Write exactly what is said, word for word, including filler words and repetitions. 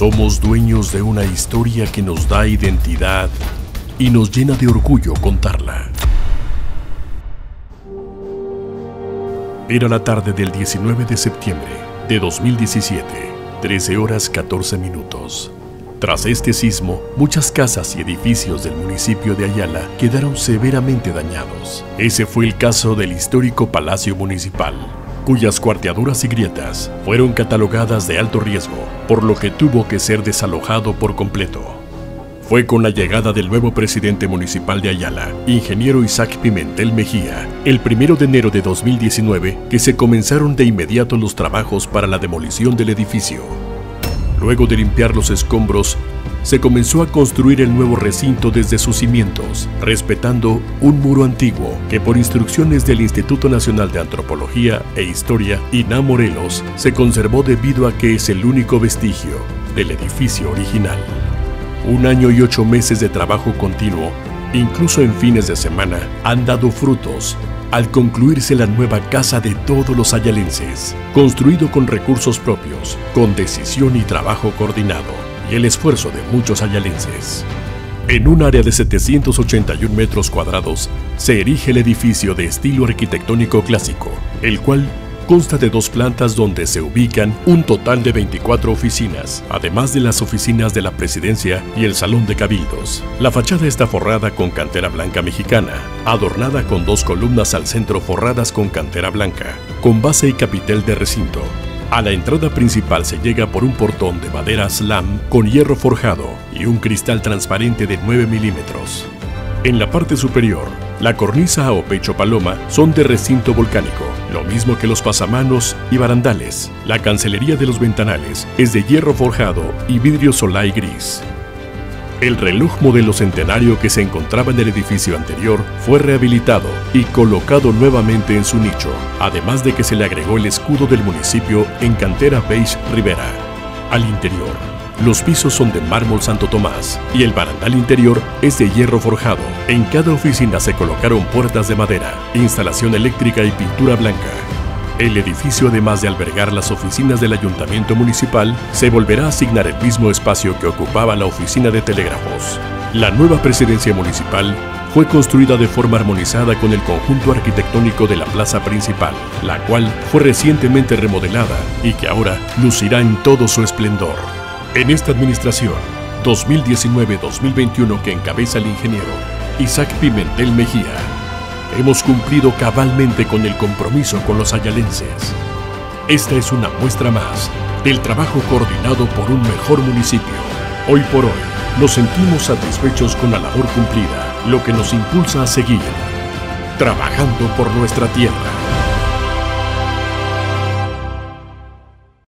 Somos dueños de una historia que nos da identidad y nos llena de orgullo contarla. Era la tarde del diecinueve de septiembre de dos mil diecisiete, trece horas catorce minutos. Tras este sismo, muchas casas y edificios del municipio de Ayala quedaron severamente dañados. Ese fue el caso del histórico Palacio Municipal, cuyas cuarteaduras y grietas fueron catalogadas de alto riesgo, por lo que tuvo que ser desalojado por completo. Fue con la llegada del nuevo presidente municipal de Ayala, ingeniero Isaac Pimentel Mejía, el primero de enero de dos mil diecinueve, que se comenzaron de inmediato los trabajos para la demolición del edificio. Luego de limpiar los escombros, se comenzó a construir el nuevo recinto desde sus cimientos, respetando un muro antiguo que por instrucciones del Instituto Nacional de Antropología e Historia, I N A Morelos, se conservó debido a que es el único vestigio del edificio original. Un año y ocho meses de trabajo continuo, incluso en fines de semana, han dado frutos al concluirse la nueva casa de todos los ayalenses, construido con recursos propios, con decisión y trabajo coordinado, y el esfuerzo de muchos ayalenses. En un área de setecientos ochenta y un metros cuadrados se erige el edificio de estilo arquitectónico clásico, el cual consta de dos plantas donde se ubican un total de veinticuatro oficinas, además de las oficinas de la presidencia y el salón de cabildos. La fachada está forrada con cantera blanca mexicana, adornada con dos columnas al centro forradas con cantera blanca, con base y capitel de recinto. A la entrada principal se llega por un portón de madera slam con hierro forjado y un cristal transparente de nueve milímetros. En la parte superior, la cornisa o pecho paloma son de recinto volcánico, lo mismo que los pasamanos y barandales. La cancelería de los ventanales es de hierro forjado y vidrio solai gris. El reloj modelo centenario que se encontraba en el edificio anterior fue rehabilitado y colocado nuevamente en su nicho, además de que se le agregó el escudo del municipio en Cantera Beige Rivera. Al interior, los pisos son de mármol Santo Tomás y el barandal interior es de hierro forjado. En cada oficina se colocaron puertas de madera, instalación eléctrica y pintura blanca. El edificio, además de albergar las oficinas del Ayuntamiento Municipal, se volverá a asignar el mismo espacio que ocupaba la oficina de telégrafos. La nueva presidencia municipal fue construida de forma armonizada con el conjunto arquitectónico de la plaza principal, la cual fue recientemente remodelada y que ahora lucirá en todo su esplendor. En esta administración, dos mil diecinueve a dos mil veintiuno, que encabeza el ingeniero Isaac Pimentel Mejía, hemos cumplido cabalmente con el compromiso con los ayalenses. Esta es una muestra más del trabajo coordinado por un mejor municipio. Hoy por hoy nos sentimos satisfechos con la labor cumplida, lo que nos impulsa a seguir trabajando por nuestra tierra.